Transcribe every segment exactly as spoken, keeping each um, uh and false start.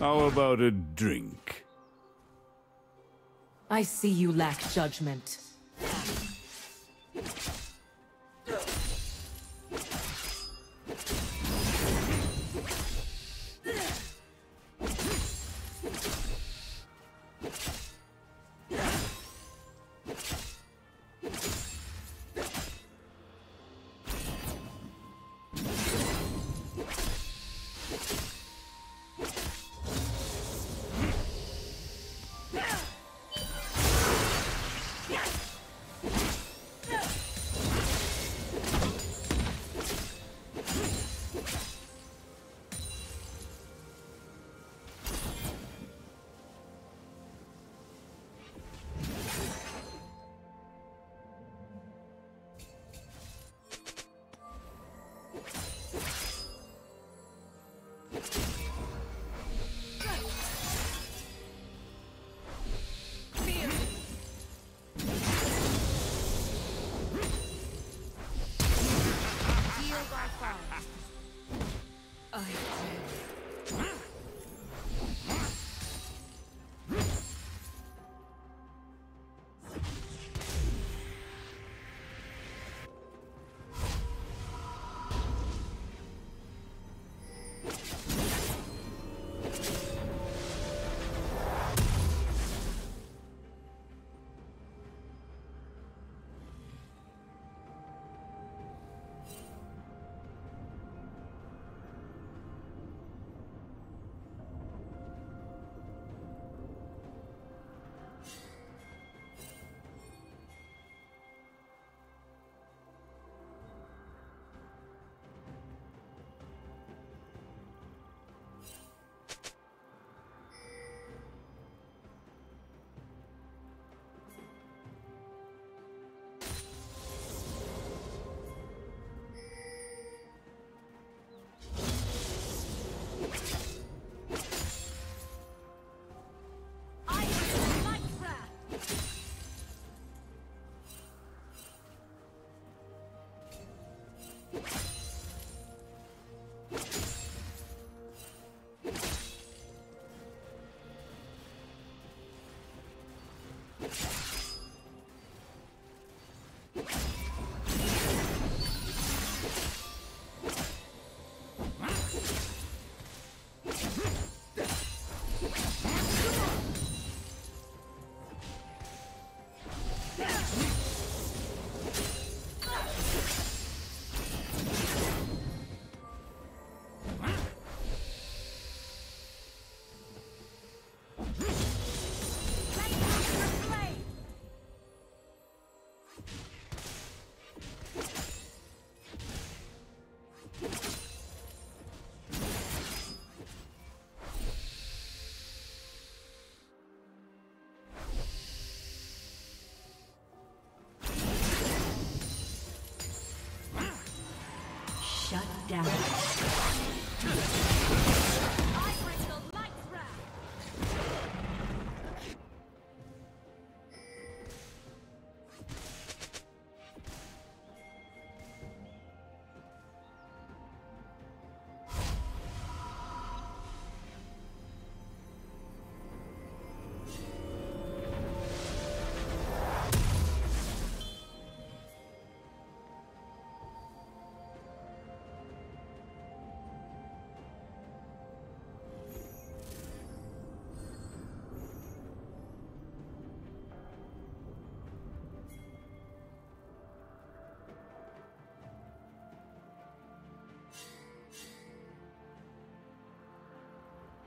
How about a drink? I see you lack judgment.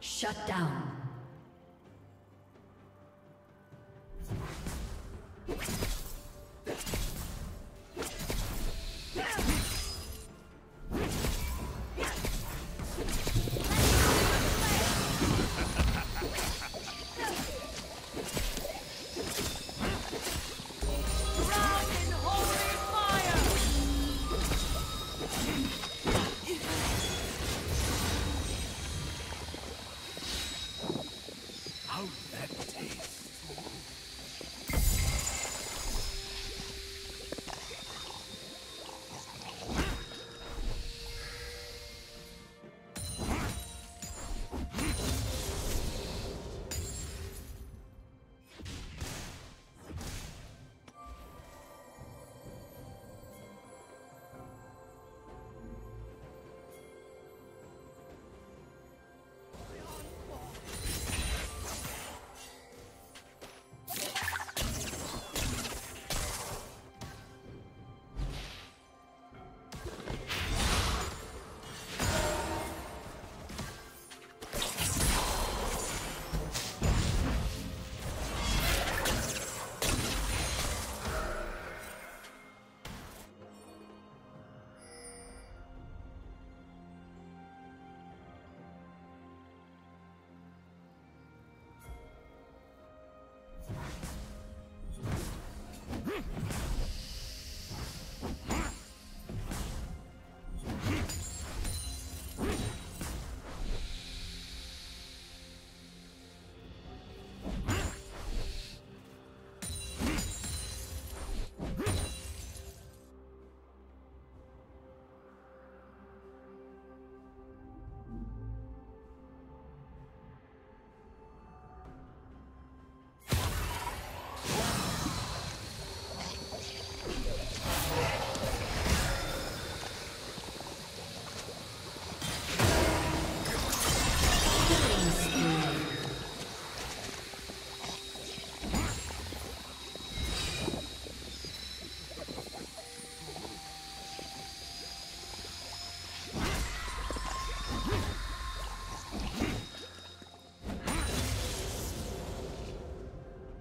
Shut down. Shut down.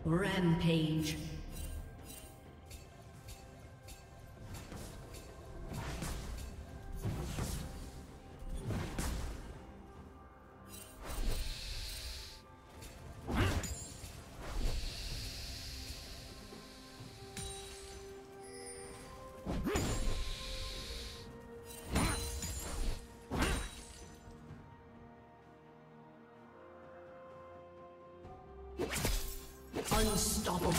Rampage. Unstoppable.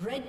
Red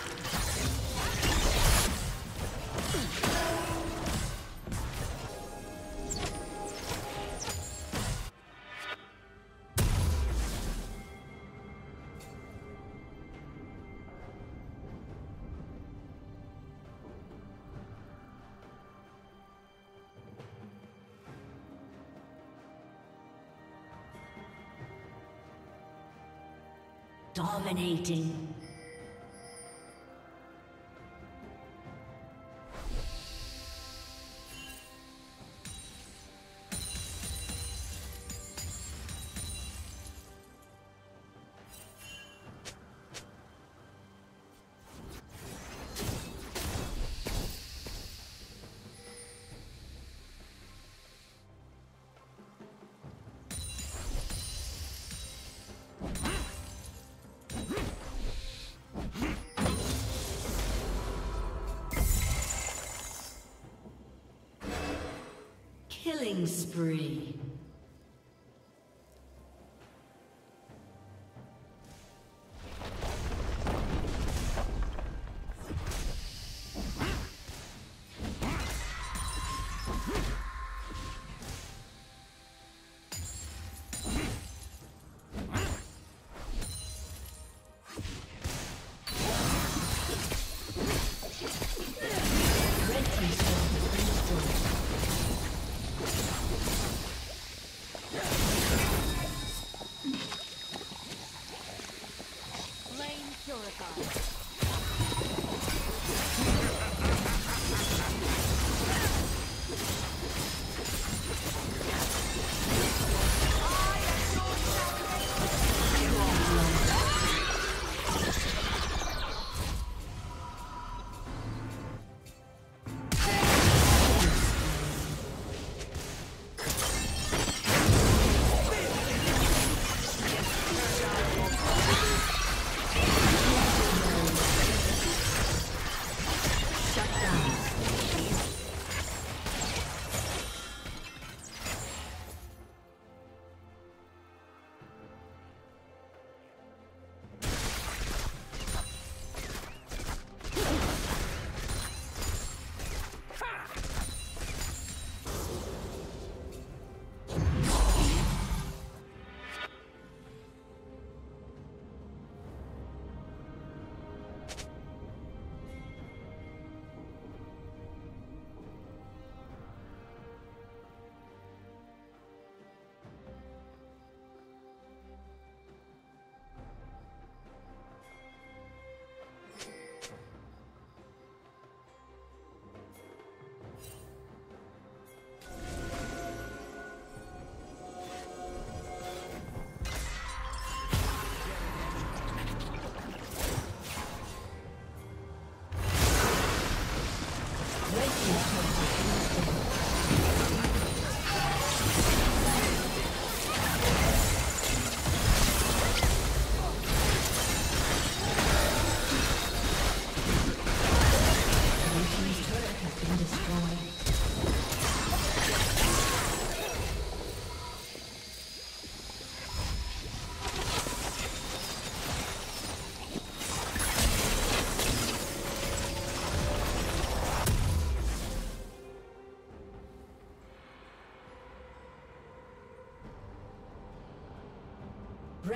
Dominating. Killing spree.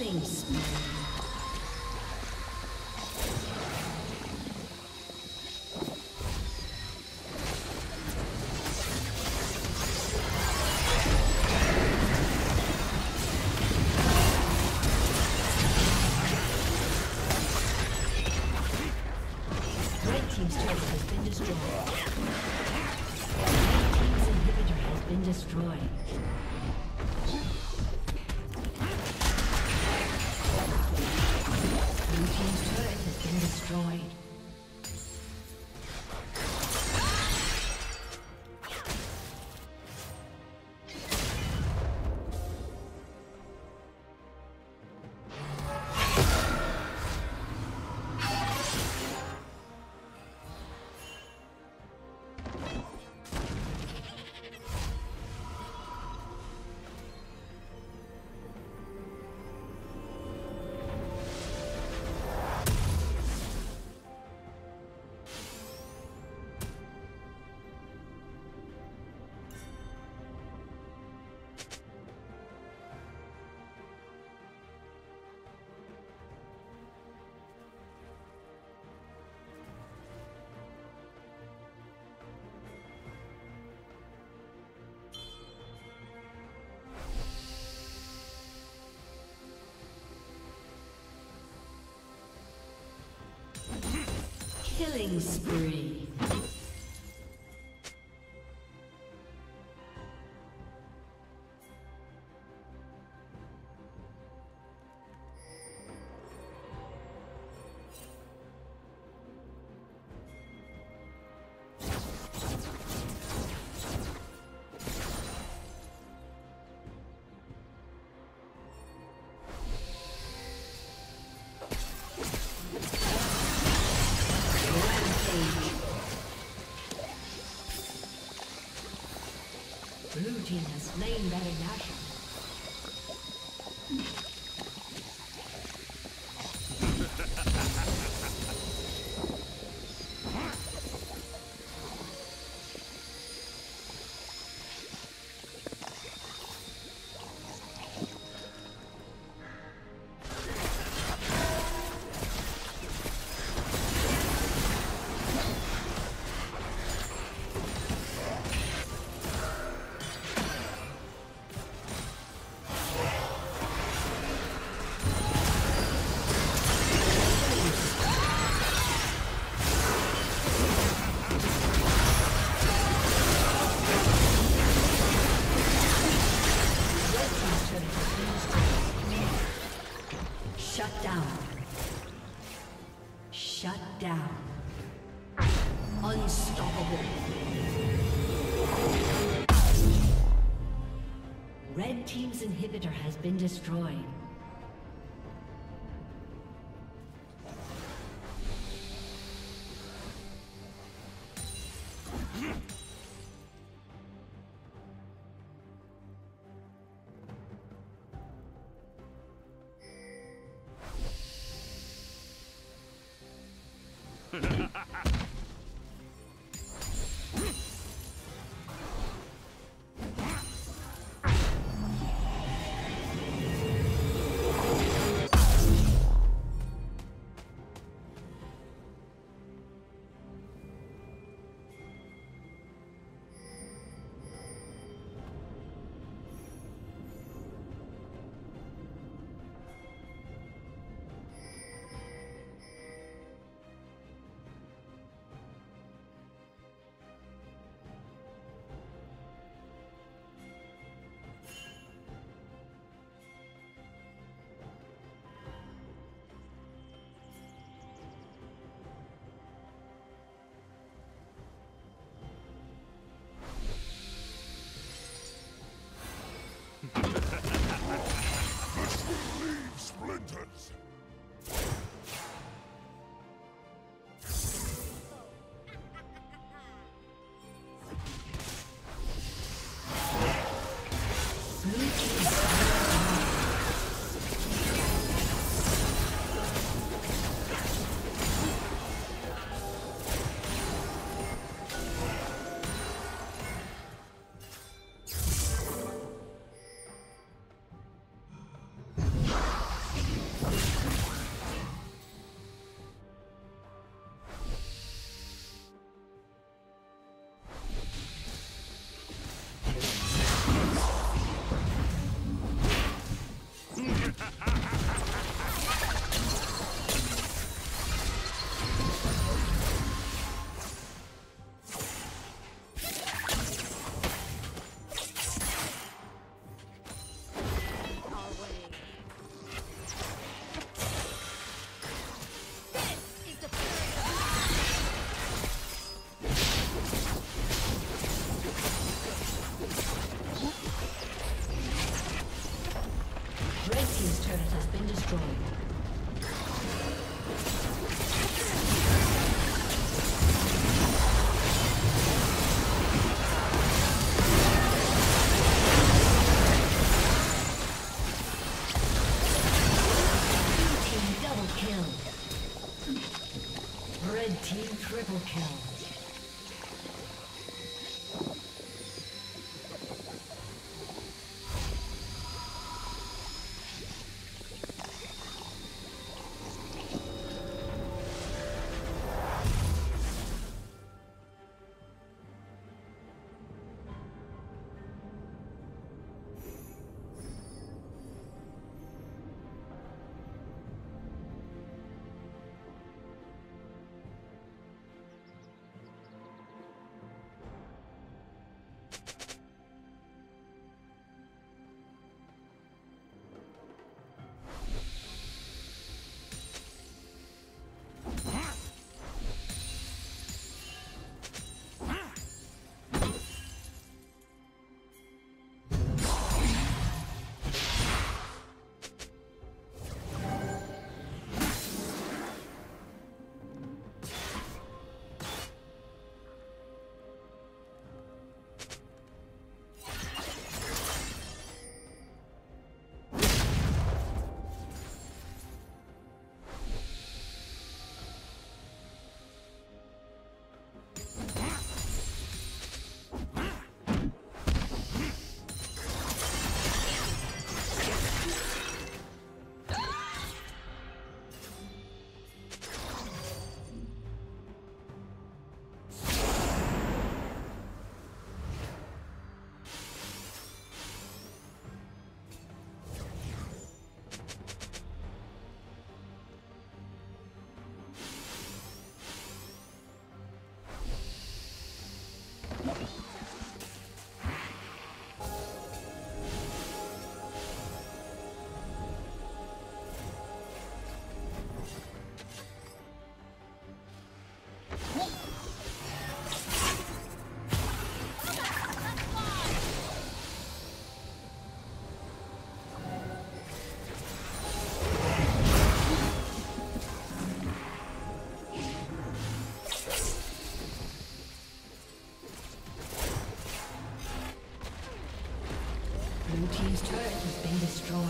Killing spree. Killing spree. Team has slain Baron Nashor. Red team's inhibitor has been destroyed. Blue team's turret has been destroyed.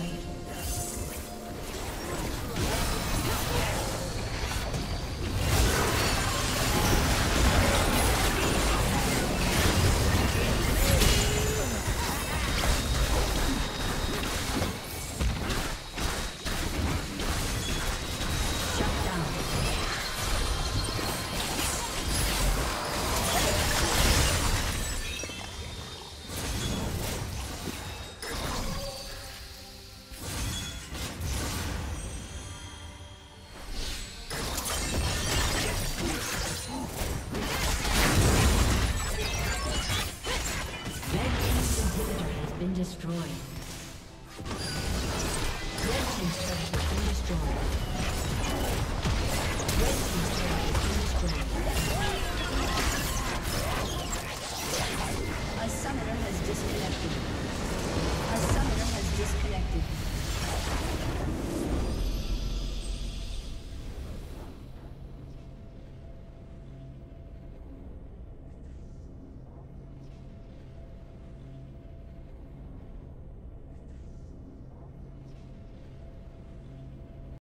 Disconnected.